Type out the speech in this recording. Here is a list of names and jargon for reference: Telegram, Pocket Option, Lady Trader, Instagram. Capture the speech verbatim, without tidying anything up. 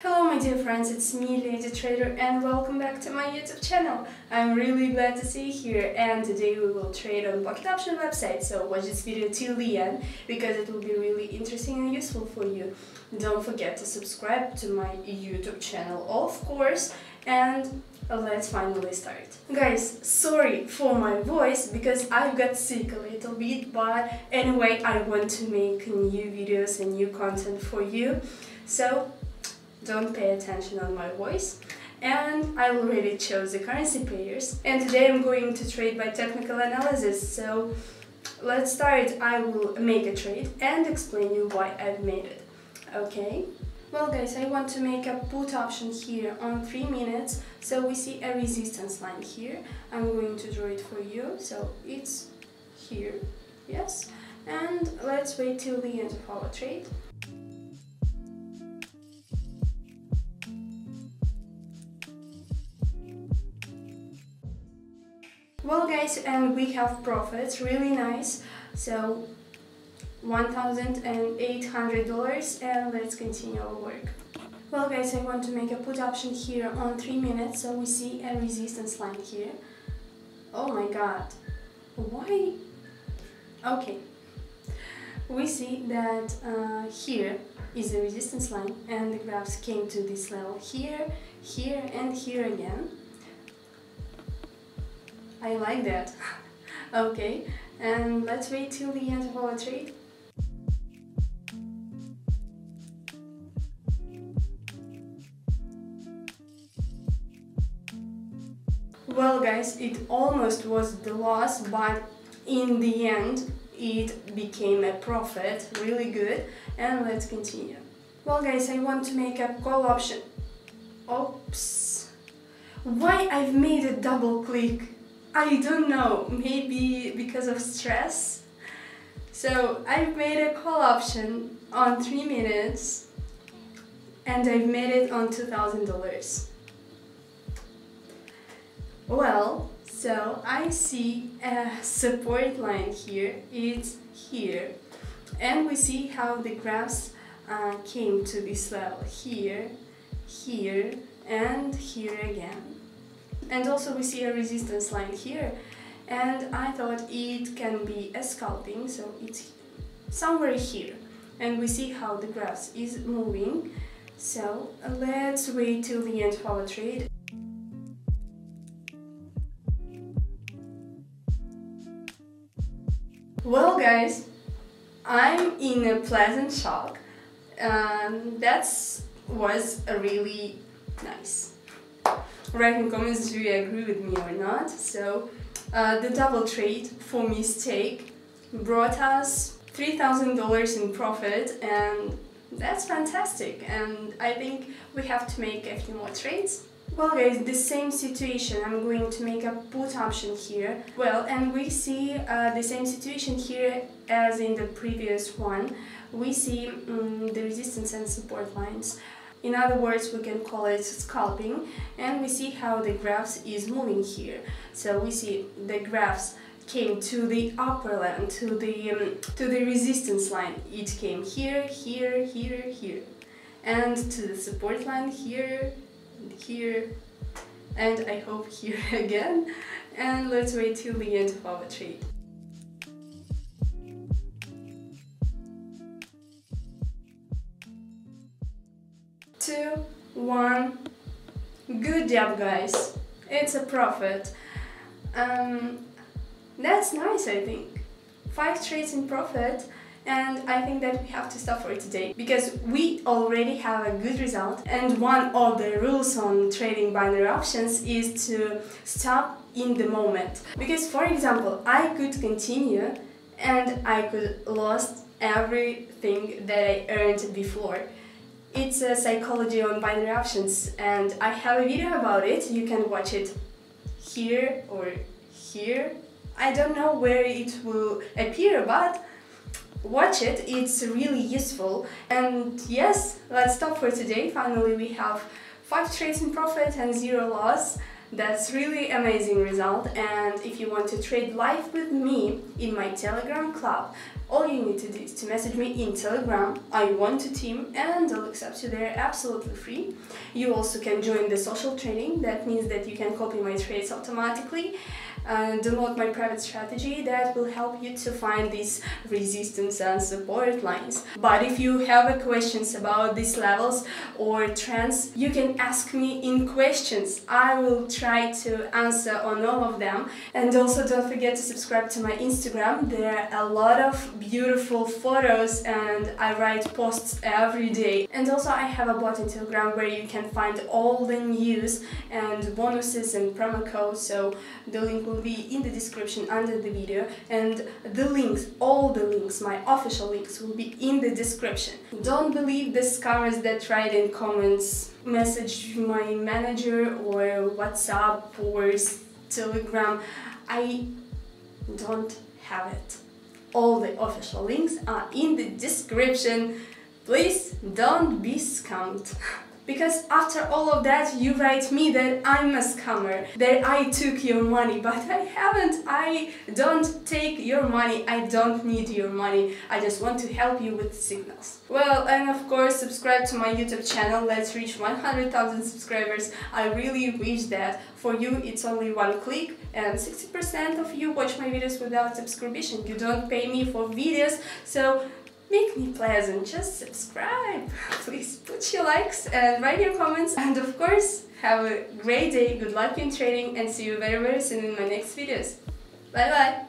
Hello my dear friends, it's me, Lady Trader, and welcome back to my YouTube channel. I'm really glad to see you here, and today we will trade on Pocket Option website, so watch this video till the end, because it will be really interesting and useful for you. Don't forget to subscribe to my YouTube channel, of course, and let's finally start. Guys, sorry for my voice, because I got sick a little bit, but anyway, I want to make new videos and new content for you, so don't pay attention on my voice. And I already chose the currency pairs, and today I'm going to trade by technical analysis, so let's start. I will make a trade and explain you why I've made it. Okay, well guys, I want to make a put option here on three minutes, so we see a resistance line here. I'm going to draw it for you, so it's here, yes, and let's wait till the end of our trade. Well guys, and we have profits, really nice, so one thousand eight hundred dollars, and let's continue our work. Well guys, I want to make a put option here on three minutes, so we see a resistance line here. Oh my god, why? Okay, we see that uh, here is the resistance line, and the graphs came to this level here, here and here again. I like that. Okay, and let's wait till the end of our trade. Well guys, it almost was the loss, but in the end it became a profit, really good, and let's continue. Well guys, I want to make a call option. Oops, why I've made a double click? I don't know, maybe because of stress. So I've made a call option on three minutes, and I've made it on two thousand dollars. Well, so I see a support line here, it's here, and we see how the graphs uh, came to this level here, here and here again. And also we see a resistance line here, and I thought it can be a scalping, so it's somewhere here, and we see how the graphs is moving, so let's wait till the end of our trade. Well guys, I'm in a pleasant shock. Um, that was really nice. Write in comments, do you agree with me or not? So uh, the double trade for mistake brought us three thousand dollars in profit, and that's fantastic, and I think we have to make a few more trades. Well guys, the same situation, I'm going to make a put option here. Well, and we see uh, the same situation here as in the previous one. We see um, the resistance and support lines. In other words, we can call it scalping, and we see how the graphs is moving here. So we see the graphs came to the upper line, to the um, to the resistance line. It came here, here, here, here, and to the support line here, here, and I hope here again. And let's wait till the end of our trade. Two, one, good job guys, it's a profit. Um, that's nice, I think. Five trades in profit, and I think that we have to stop for today, because we already have a good result, and one of the rules on trading binary options is to stop in the moment, because for example I could continue and I could lost everything that I earned before. It's a psychology on binary options, and I have a video about it. You can watch it here or here. I don't know where it will appear, but watch it. It's really useful. And yes, let's stop for today. Finally, we have five trades in profit and zero loss. That's really amazing result. And if you want to trade live with me in my Telegram club, All you need to do is to message me in Telegram, I want to team, and I'll accept you there absolutely free. You also can join the social training, that means that you can copy my trades automatically and download my private strategy that will help you to find these resistance and support lines. But if you have questions about these levels or trends, you can ask me in questions. I will try to answer on all of them. And also don't forget to subscribe to my Instagram. There are a lot of beautiful photos and I write posts every day. And also I have a bot in Telegram where you can find all the news and bonuses and promo codes, so the link will be in the description under the video, and the links, all the links, my official links will be in the description. Don't believe the scammers that write in comments. Message my manager or WhatsApp or Telegram. I don't have it. All the official links are in the description. Please don't be scammed. Because after all of that, you write me that I'm a scammer, that I took your money, but I haven't. I don't take your money, I don't need your money, I just want to help you with signals. Well, and of course, subscribe to my YouTube channel, let's reach one hundred thousand subscribers, I really wish that. For you, it's only one click, and sixty percent of you watch my videos without subscription, you don't pay me for videos, so make me pleasant, just subscribe. Please put your likes and write your comments. And of course, have a great day, good luck in trading, and see you very very soon in my next videos. Bye bye!